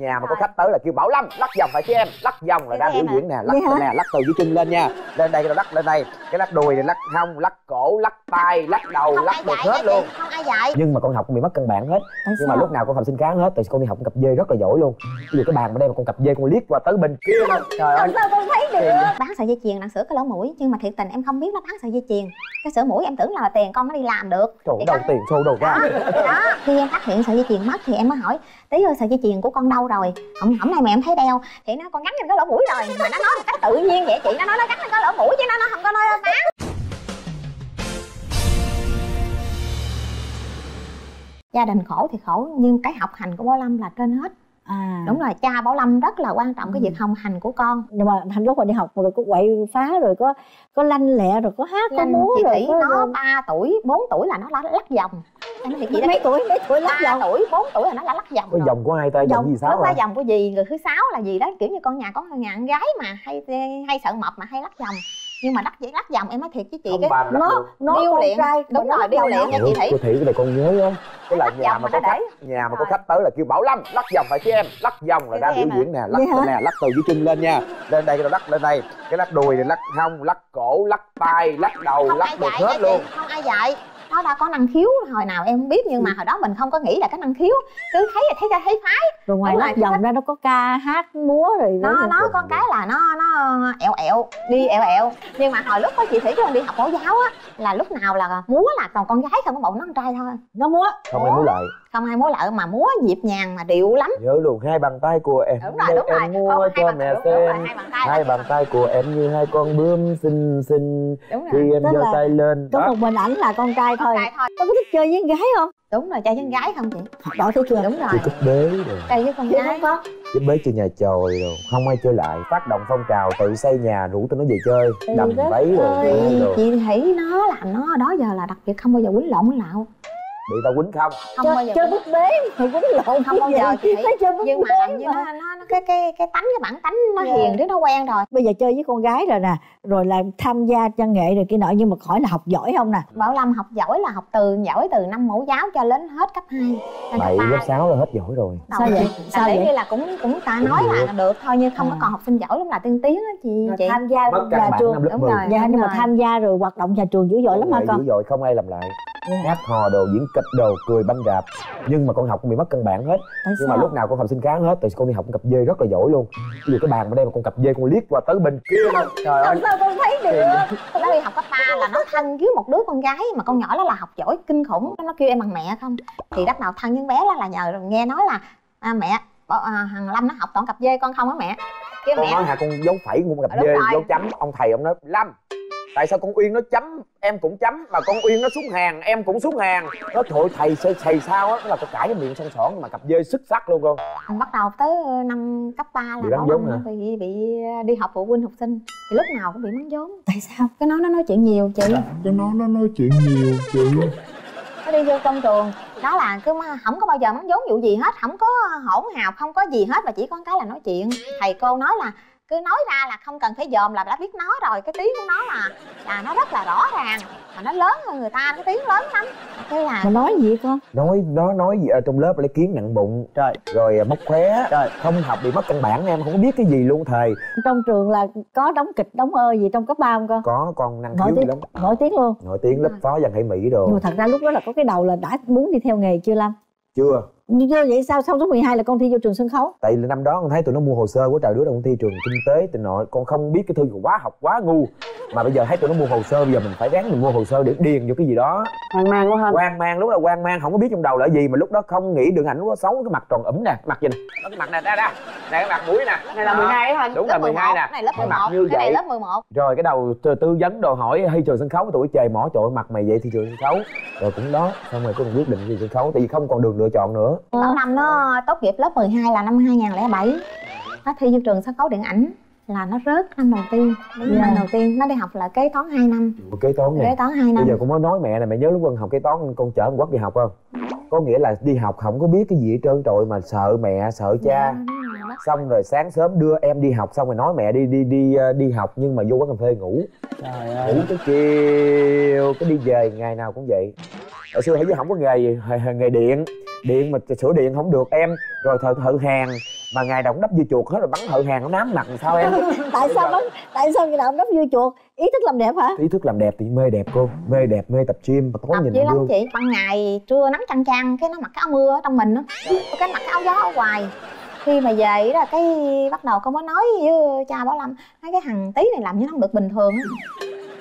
Nhà mà có khách tới là kêu Bảo Lâm lắc vòng phải chứ em, lắc vòng là ra biểu diễn nè, lắc từ dưới chân lên nha, lên đây rồi lắc lên đây, cái lắc đùi thì lắc hông, lắc cổ, lắc tay, lắc đầu, lắc được hết luôn. Không ai dạy. Nhưng mà con học con bị mất cân bản hết. Nhưng mà lúc nào con học xin kháng hết, tại con đi học con cặp dê rất là giỏi luôn. Bây giờ cái bàn bên đây mà con cặp dê con liếc qua tới bên kia luôn. Trời ơi. Sao con thấy được? Bán sợi dây chuyền, đặng sửa cái lỗ mũi, nhưng mà thiệt tình em không biết nó bán sợi dây chuyền. Cái sửa mũi em tưởng là tiền con nó đi làm được. Chỗ đầu tiền xô đầu ra. Đó, khi em phát hiện sợi dây chuyền mất thì em mới hỏi tí ơi sợi dây chuyền của con đâu rồi, hôm nay mà em thấy đeo thì nó con gắn lên cái lỗ mũi rồi, mà nó nói một cách tự nhiên vậy chị, nó nói nó gắn lên cái lỗ mũi chứ nó không có nói nó bán. Gia đình khổ thì khổ nhưng cái học hành của Bảo Lâm là trên hết. À, đúng rồi, cha Bảo Lâm rất là quan trọng cái việc học hành của con. Nhưng mà thành lúc mà đi học rồi có quậy phá rồi có lanh lẹ rồi có hát có múa rồi có... Nó 3 tuổi 4 tuổi là nó lắc vòng. Mấy tuổi lắc vòng? 3 tuổi 4 tuổi là nó lắc vòng. Cái vòng của ai ta? Vòng gì sáu hả? Vòng của gì người thứ 6 là gì đó, kiểu như con nhà có con gái mà hay sợ mập mà hay lắc vòng. Nhưng mà lắc vòng em nói thiệt với chị không, cái nó điêu luyện, đúng rồi điêu luyện nha chị Thủy. Cô Thủy cái này con nhớ đó, cái là nhà mà có khách tới là kêu Bảo Lâm lắc vòng phải chứ em, lắc vòng là ra biểu diễn nè, lắc từ dưới chân lên nha, lên đây rồi lắc lên đây, cái lắc đùi thì lắc hông, lắc cổ, lắc tay, lắc đầu, lắc được hết luôn. Không ai dạy. Nó đã có năng khiếu hồi nào em không biết, nhưng mà hồi đó mình không có nghĩ là cái năng khiếu, cứ thấy là thấy phái. Rồi ngoài lắc vòng ra nó có ca hát múa rồi nó con cái là nó ẹo ẹo. Nhưng mà hồi lúc có chị Thủy cho con đi học mẫu giáo á, là lúc nào là múa là còn con gái không, có bộ nó con trai thôi nó múa, không ai múa lợi, không ai múa lợi, mà múa nhịp nhàng mà điệu lắm. Nhớ luôn hai bàn tay của em, đúng rồi múa cho mẹ xem, hai bàn tay của em như hai con bướm xinh xinh khi em giơ tay lên. Có một mình ảnh là con trai thôi. Con có thích chơi với con gái không? Đúng rồi, chơi với con gái không chị? Đổi thứ chưa? Đúng rồi. Chơi cúp đế rồi. Chơi với con gái không có. Cúp đế chơi nhà chòi rồi, không ai chơi lại. Phát động phong trào tự xây nhà rủ tụi nó về chơi, đầm váy rồi. Chị thấy nó làm nó đó giờ là đặc biệt không bao giờ quýnh lộn lạo. Bị tao quýnh không? Không bao giờ. Chơi búp bế thì quýnh lộn không bao giờ chị. Nhưng mà cái tánh, cái bản tánh nó hiền chứ nó quen rồi. Bây giờ chơi với con gái rồi nè, rồi là tham gia văn nghệ rồi kia nọ, nhưng mà khỏi là học giỏi không nè. Bảo Lâm học giỏi là học từ giỏi từ năm mẫu giáo cho đến hết cấp 2. Cấp 6 là hết giỏi rồi. Sao vậy? Sao vậy? Như là cũng ta nói là được thôi, nhưng không có còn học sinh giỏi lắm là tiên tiến á chị. Tham gia nhà trường đúng rồi. Nhưng mà tham gia rồi hoạt động nhà trường dữ dội lắm hả con? Dữ dội không ai làm lại. Hát hò đồ, diễn kịch đồ, cười banh rạp. Nhưng mà con học con bị mất cân bản hết. Nhưng mà lúc nào con học xin kháng hết, tại con đi học con cặp dê rất là giỏi luôn. Bây giờ cái bàn bên đây mà con cặp dê con liếc qua tới bên kia luôn. Trời ơi. Sao con thấy được? Nó đi học cấp 3 là nó thân với một đứa con gái mà con nhỏ đó là học giỏi kinh khủng. Nó kêu em bằng mẹ không? Thì đắc nào thân với bé đó là nhờ nghe nói là mẹ thằng Lâm nó học toàn cặp dê con không á mẹ. Cái con mẹ nói hả con dấu phẩy con cặp dê, dấu chấm. Ông thầy ông nói Lâm, tại sao con Uyên nó chấm em cũng chấm, mà con Uyên nó xuống hàng em cũng xuống hàng. Nó trời thầy thầy sao á, nó là có cãi cái miệng son sỏn mà cặp dê xuất sắc luôn con. Ông bắt đầu tới năm cấp 3 là bị đi học phụ huynh học sinh thì lúc nào cũng bị mắng vốn. Tại sao? Cái nó nói chuyện nhiều chị. Nó đi vô trong trường đó là cứ không có bao giờ mắng vốn vụ gì hết, không có hỗn hào, không có gì hết, mà chỉ có cái là nói chuyện. Thầy cô nói là cứ nói ra là không cần phải dòm là đã biết nó rồi, cái tiếng của nó là nó rất là rõ ràng, mà nó lớn hơn người ta, cái tiếng lớn lắm. Thế là mà nói gì con? Nói gì ở trong lớp lấy kiến nặng bụng, trời, rồi móc khóe, trời, không học bị mất căn bản, em không có biết cái gì luôn thầy. Trong trường là có đóng kịch đóng gì trong cấp 3 không con? Có, con năng khiếu lắm. Nổi tiếng luôn. Nổi tiếng lớp phó văn hệ Mỹ rồi. Nhưng mà thật ra lúc đó là có cái đầu là đã muốn đi theo nghề chưa Lâm? Chưa. Như vậy sao xong số 12 là con thi vô trường sân khấu? Tại năm đó con thấy tụi nó mua hồ sơ của trời đứa con thi trường kinh tế tụi nội, con không biết cái thư quá học quá ngu. Mà bây giờ thấy tụi nó mua hồ sơ, bây giờ mình phải ráng mình mua hồ sơ để điền vô cái gì đó. Hoang mang quá hên. Hoang mang, lúc đó hoang mang không có biết trong đầu là gì, mà lúc đó không nghĩ đường ảnh nó xấu, cái mặt tròn ẩm nè, mặt gì nè. Cái mặt này ra. Này cái mặt mũi nè. Này là 12 hả? Đúng là 12 nè. Này lớp 11. Cái này lớp 11. Rồi cái đầu tư vấn đồ hỏi thi trường sân khấu, tụi trời mỏ trội mặt mày vậy thi trường sân khấu. Rồi cũng đó, xong rồi con quyết định thi trường sân khấu tại vì không còn đường lựa chọn nữa. Bảo Lâm nó tốt nghiệp lớp 12 là năm 2007. Nó thi vô trường sân khấu điện ảnh là nó rớt năm đầu tiên. Năm đầu tiên nó đi học là kế toán 2 năm. Kế toán nè. Kế toán 2 năm. Bây giờ cũng mới nói mẹ này, mẹ nhớ lúc con học kế toán con chở con Quốc đi học không? Có nghĩa là đi học không có biết cái gì hết trơn trọi mà sợ mẹ, sợ cha. Xong rồi sáng sớm đưa em đi học, xong rồi nói mẹ đi học, nhưng mà vô quán cà phê ngủ. Trời ơi. Ngủ tới chiều cái đi về, ngày nào cũng vậy. Hồi xưa thấy không có nghề gì, nghề điện mà sửa điện không được em, rồi thợ hàng Mà ngày nào cũng đắp dưa chuột hết rồi bắn hợ hàng nó nám mặt sao em? Tại sao ngày nào cũng đắp dưa chuột? Ý thức làm đẹp hả? Ý thức làm đẹp thì mê đẹp cô. Mê đẹp, mê tập gym mà tối nhìn lắm luôn. Chị ban ngày trưa nắng chang chang cái nó mặc cái áo mưa ở trong mình đó. Cái mặc cái áo gió ở ngoài. Khi mà về là cái bắt đầu con mới nói với cha Bảo Lâm, nói cái thằng Tí này làm như nó không được bình thường.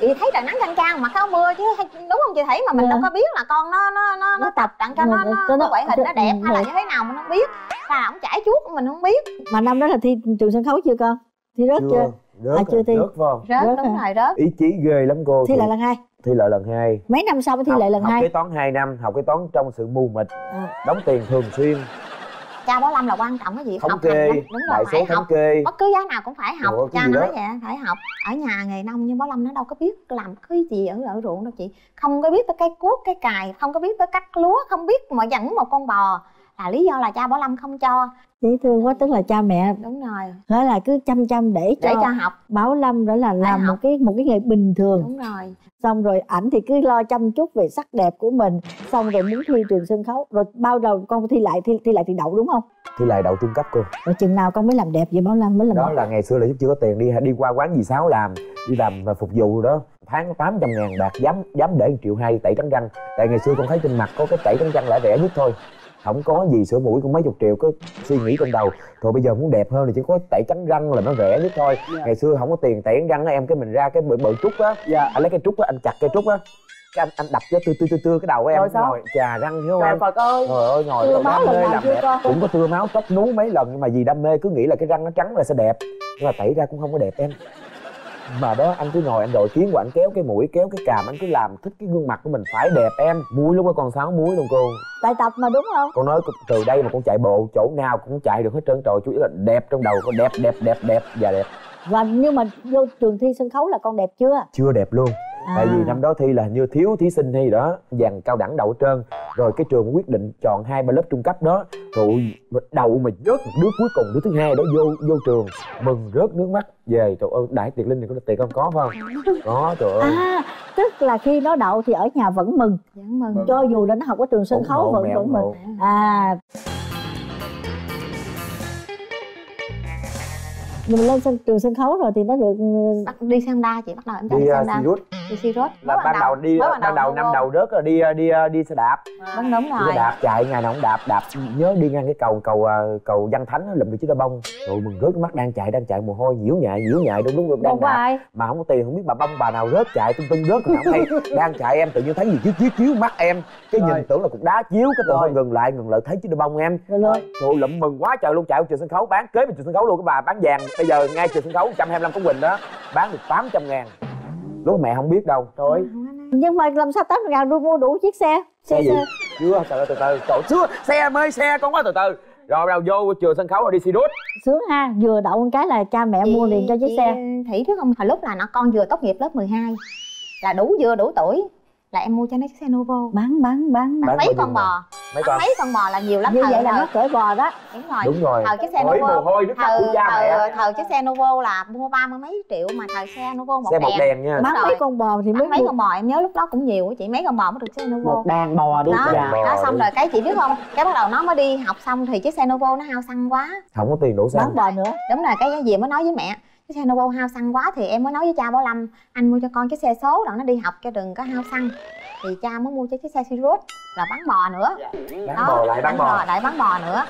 Chị thấy trời nắng chang chang mặc áo mưa chứ đúng không chị? Thấy mà mình đâu có biết là con nó tập tặng cho nó ngoại hình nó đẹp hay là như thế nào mình không biết, là ổng chảy chuốt mình không biết. Mà năm đó là thi trường sân khấu chưa con? Thi rớt chưa? Chưa thi. Rớt đúng rồi, rớt. Ý chí ghê lắm cô. Thi lại lần hai. Thi lại lần hai. Mấy năm sau mới thi lại lần hai. Học kế toán 2 năm, học kế toán trong sự mù mịt, đóng tiền thường xuyên. Cha Bảo Lâm là quan trọng cái gì học kê, hành, đúng rồi phải học kê. Bất cứ giá nào cũng phải học. Cha nói vậy phải học. Ở nhà nghề nông nhưng Bảo Lâm nó đâu có biết làm cái gì ở ruộng đâu chị, không có biết tới cái cuốc cái cày, không có biết tới cắt lúa, không biết mà dẫn một con bò, là lý do là cha Bảo Lâm không cho. Dễ thương quá, tức là cha mẹ đúng rồi nói là cứ chăm để cho học. Bảo Lâm đó là làm một cái nghề bình thường đúng rồi. Xong rồi ảnh thì cứ lo chăm chút về sắc đẹp của mình, xong rồi muốn thi trường sân khấu rồi bao đầu con thi lại thì đậu đúng không? Thi lại đậu trung cấp cô. Rồi chừng nào con mới làm đẹp vậy Bảo Lâm mới làm đó đẹp? Là ngày xưa là chưa có tiền đi qua quán dì Sáu làm và phục vụ đó, tháng 800.000 bạc, dám để 1,2 triệu tẩy trắng răng. Tại ngày xưa con thấy trên mặt có cái tẩy trắng răng lại rẻ nhất thôi, không có gì sửa mũi cũng mấy chục triệu. Cứ suy nghĩ trong đầu rồi bây giờ muốn đẹp hơn thì chỉ có tẩy trắng răng là nó rẻ nhất thôi. Ngày xưa không có tiền tẩy răng á em, cái mình ra cái bự trúc á, anh lấy cái trúc á, anh chặt cái trúc á, cái anh đập cho tươi cái đầu của em rồi chà răng, hiểu không em? Trời ơi ngồi đam mê làm đẹp, cũng có tưa máu tóc nú mấy lần nhưng mà vì đam mê cứ nghĩ là cái răng nó trắng là sẽ đẹp, nhưng mà tẩy ra cũng không có đẹp em. Mà đó anh cứ ngồi anh đội kiến của anh, kéo cái mũi kéo cái cằm, anh cứ làm thích cái gương mặt của mình phải đẹp em. Múi lúc đó còn 6 múi luôn cô. Tại tập mà đúng không? Con nói từ đây mà con chạy bộ chỗ nào cũng chạy được hết trơn trội, chủ yếu là đẹp trong đầu con, đẹp và đẹp. Và nhưng mà vô trường thi sân khấu là con đẹp chưa? Chưa đẹp luôn. Tại vì năm đó thi là như thiếu thí sinh hay đó, dàn cao đẳng đậu trơn. Rồi cái trường quyết định chọn 2-3 lớp trung cấp đó. Rồi đậu mà rớt một đứa cuối cùng, đứa thứ hai đó vô trường mừng rớt nước mắt về. Trời ơi đãi tiệc linh này có tiền không có phải không? Có trời ơi. Tức là khi nó đậu thì ở nhà vẫn mừng, cho dù là nó học ở trường sân khấu vẫn mừng. Mình lên trường sân khấu rồi thì nó được đi sang đa chị, bắt đầu em chạy sang đa. Đi si rốt. Là ban đầu năm đầu rớt là đi xe đạp. Đúng rồi. Đi xe đạp chạy ngày nào cũng đạp, nhớ đi ngang cái cầu Văn Thánh lụm được chiếc đa bông. Rồi mình rớt mắt đang chạy mồ hôi nhiễu nhại đúng lúc đang đạp. Mà không có tiền không biết bà bông bà nào rớt chạy tung rớt rồi không hay. Đang chạy em tự nhiên thấy gì chiếu mắt em, cái nhìn tưởng là cục đá chiếu cái tự nhiên ngừng lại thấy chiếc đa bông em. Rồi lụm mừng quá trời luôn, chạy trường sân khấu bán kế bên trường sân khấu luôn, cái bà bán vàng. Bây giờ ngay trường sân khấu 125 của Quỳnh đó bán được 800.000. Lúc mẹ không biết đâu. Thôi. Nhưng mà làm sao 800.000 đuôi mua đủ chiếc xe? Xe gì? Chưa, từ từ. Cậu xưa xe mới xe con quá từ. Rồi bắt đầu vô trường sân khấu rồi đi si đút. Sướng ha, vừa đậu một cái là cha mẹ mua liền cho chiếc xe. Thủy trước không? Hồi lúc là nó con vừa tốt nghiệp lớp 12. Là vừa đủ tuổi là em mua cho nó chiếc xe Novo. Bán mấy con bò là nhiều lắm. Như vậy là nó cởi bò đó. Đúng rồi. Thời chiếc xe Novo thời chiếc xe Novo là mua 30 mấy triệu, mà thời xe Novo một đèn nha. Bán mấy con bò thì mới mấy con bò, em nhớ lúc đó cũng nhiều á chị, mấy con bò mới được xe Novo. Một đàn bò đúng rồi. Đó xong rồi cái chị biết không? Cái bắt đầu nó mới đi học xong thì chiếc xe Novo nó hao xăng quá. Không có tiền đổ xăng. Bán bò nữa. Đúng rồi, cái gì mới nói với mẹ. Cái xe Novo hao xăng quá thì em mới nói với cha Bảo Lâm, anh mua cho con cái xe số đó nó đi học cho đừng có hao xăng. Thì cha mới mua cho cái xe Sirius là bán bò nữa. Bán bò lại nữa.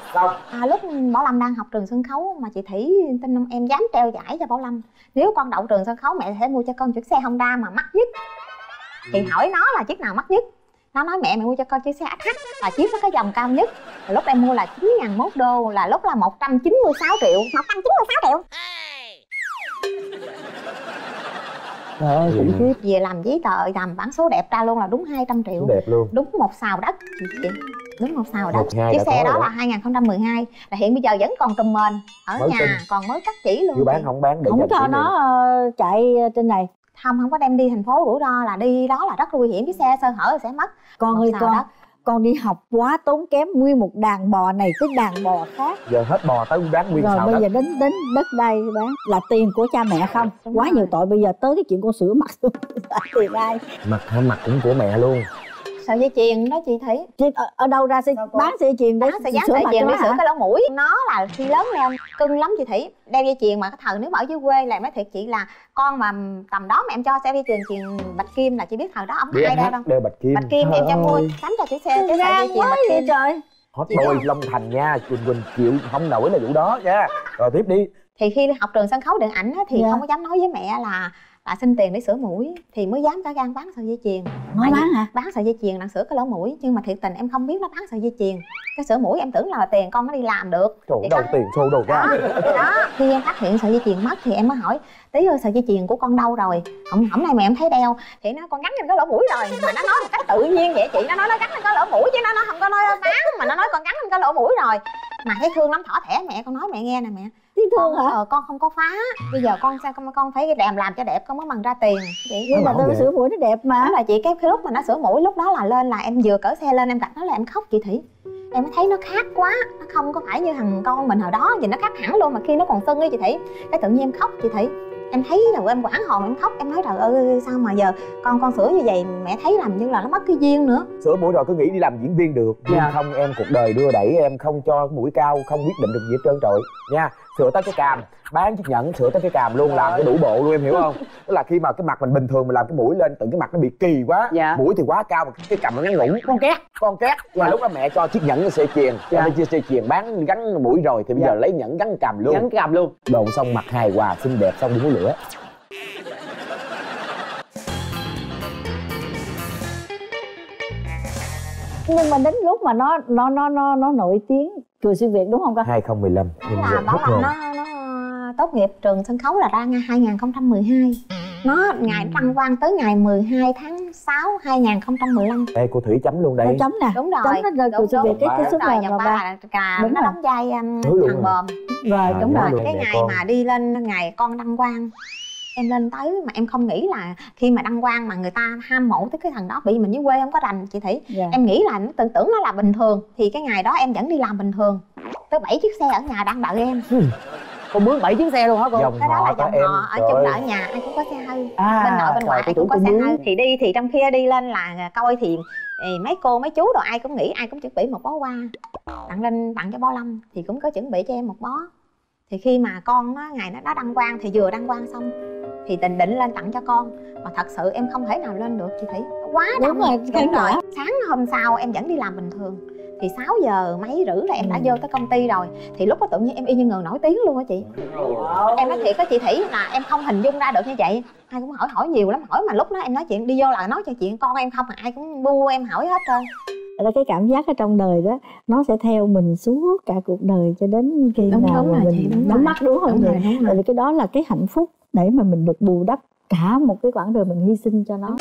Lúc Bảo Lâm đang học trường sân khấu mà chị Thủy tin không, em dám treo giải cho Bảo Lâm, nếu con đậu trường sân khấu mẹ sẽ mua cho con chiếc xe Honda mà mắc nhất. Chị hỏi nó là chiếc nào mắc nhất, nó nói mẹ mua cho con chiếc xe SH là chiếc có cái dòng cao nhất. Và lúc em mua là 9.000 đô, là lúc là 196 triệu. 196 triệu. Trời ơi, khủng khiếp. Về làm giấy tờ, làm bản số đẹp ra luôn là đúng 200 triệu. Đẹp luôn. Đúng một xào đất chị. Đúng một xào đất. Chiếc xe đó là 2012, là hiện bây giờ vẫn còn trùm mền ở mới nhà, còn mới cắt chỉ luôn. Chưa bán, không bán để không cho nó chạy trên này. Không có đem đi thành phố rủi ro, là đi đó là rất nguy hiểm, cái xe sơ hở là sẽ mất. Con ơi con đất. Con đi học quá tốn kém, nguyên một đàn bò này tới đàn bò khác, giờ hết bò tới bán nguyên xào đất. Rồi bây giờ đến đất đây bán là tiền của cha mẹ không? Quá nhiều tội. Bây giờ tới cái chuyện con sửa mặt luôn. Tiền ai? Mặt cũng của mẹ luôn. sợi dây chuyền đó chị thấy ở đâu ra sẽ bán sợi dây chuyền đó, sẽ dán sợi dây chuyền để sửa cái lỗ mũi. Nó là khi lớn lên cưng lắm chị Thủy, đeo dây chuyền mà cái thời nếu mà ở dưới quê là nói thiệt chị là con mà tầm đó mà em cho xe dây chuyền bạch kim là chị biết thời đó ông hay đeo đâu, đeo bạch kim em cho mua sắm cho chị xe cái sợi dây chuyền bạch kim trời hết đôi Long Thành nha, Quỳnh chịu không nổi là vụ đó nha. Rồi tiếp đi. Thì khi học trường sân khấu điện ảnh thì không có dám nói với mẹ là xin tiền để sửa mũi, thì mới dám cả gan bán sợi dây chuyền. Nói bán hả? Bán sợi dây chuyền đang sửa cái lỗ mũi, nhưng mà thiệt tình em không biết nó bán sợi dây chuyền. Cái sửa mũi em tưởng là tiền con nó đi làm được. Chỗ đầu tiền xô đầu ra. Đó, khi em phát hiện sợi dây chuyền mất thì em mới hỏi: "Tí ơi, sợi dây chuyền của con đâu rồi? Hôm nay mà em thấy đeo." Thì nó: "Con gắn lên cái lỗ mũi rồi." Mà nó nói một cách tự nhiên vậy chị, nó gắn lên cái lỗ mũi chứ nó không có nói bán, mà nó nói con gắn lên cái lỗ mũi rồi. Mà thấy thương lắm, thỏ thẻ mẹ, con nói mẹ nghe nè mẹ. Thương hả? Con không có phá. Bây giờ con sao con phải làm cho đẹp con mới bằng ra tiền. Vậy nhưng mà tôi sửa mũi nó đẹp mà. Đó là chị, cái lúc mà nó sửa mũi lúc đó là lên là em vừa cỡ xe lên em gặp nó là em khóc chị Thủy. Em mới thấy nó khác quá, nó không có phải như thằng con mình hồi đó, vì nó khác hẳn luôn mà khi nó còn sưng ấy chị Thủy. Cái tự nhiên em khóc chị Thủy. Em thấy là em hoảng hồn em khóc, em nói trời ơi sao mà giờ con sửa như vậy mẹ thấy làm như là nó mất cái duyên nữa. Sửa mũi rồi cứ nghĩ đi làm diễn viên được, nhưng không em cuộc đời đưa đẩy em không cho mũi cao, không quyết định được gì hết trơn trọi nha. Sửa tới cái cằm, bán chiếc nhẫn sửa tới cái cằm luôn, làm cái đủ bộ luôn em hiểu không? Tức là khi mà cái mặt mình bình thường mình làm cái mũi lên tự cái mặt nó bị kỳ quá, mũi thì quá cao mà cái cằm nó ngắn ngủn con két. Và lúc đó mẹ cho chiếc nhẫn sợi chuyền, chia sợi chuyền bán gắn mũi rồi thì bây giờ lấy nhẫn gắn cằm luôn. Gắn cằm luôn. Đồn xong mặt hài hòa xinh đẹp xong đi hú lửa. Nhưng mà đến lúc mà nó nổi tiếng cười xuyên Việt đúng không con? 2015 là bảo là nó tốt nghiệp trường sân khấu là ra ngay 2012. Nó ngày đăng quang tới ngày 12 tháng 6 2015. Ê cô Thủy chấm luôn đây. Nó chấm nè. Đúng rồi. Chấm nó cười xuyên Việt cái số vàng nhập ba là nó đóng vai thằng Bòm. Rồi đúng rồi. Cái ngày mà đi lên ngày con đăng quang em lên tới mà em không nghĩ là khi mà đăng quang mà người ta ham mộ tới cái thằng đó, bị mình dưới quê không có rành chị Thủy. Em nghĩ là nó tưởng nó là bình thường, thì cái ngày đó em vẫn đi làm bình thường, tới 7 chiếc xe ở nhà đang đợi em. Cô mướn 7 chiếc xe luôn hả cô? Dòng cái đó là dòng họ ở chung ở nhà ai cũng có xe hơi, bên nội bên ngoại ai cũng có xe hơi. Thì đi thì trong khi đi lên là coi thì mấy cô mấy chú rồi ai cũng nghĩ ai cũng chuẩn bị một bó hoa tặng cho Bảo Lâm, thì cũng có chuẩn bị cho em một bó. Thì khi mà con nó ngày nó đăng quang thì vừa đăng quang xong thì tình định lên tặng cho con, mà thật sự em không thể nào lên được chị Thủy, quá đông rồi. Sáng hôm sau em vẫn đi làm bình thường, thì 6 giờ mấy rưỡi là em đã vô tới công ty rồi, thì lúc đó tự nhiên em y như người nổi tiếng luôn á chị. Em nói thiệt á chị Thủy là em không hình dung ra được như vậy. Ai cũng hỏi nhiều lắm, hỏi mà lúc đó em nói chuyện đi vô là nói cho chuyện con em không, mà ai cũng bu em hỏi hết trơn. Là cái cảm giác ở trong đời đó nó sẽ theo mình suốt cả cuộc đời cho đến khi nào mà mình nhắm mắt, đúng không vậy? Tại vì cái đó là cái hạnh phúc để mà mình được bù đắp cả một cái quãng đời mình hy sinh cho nó.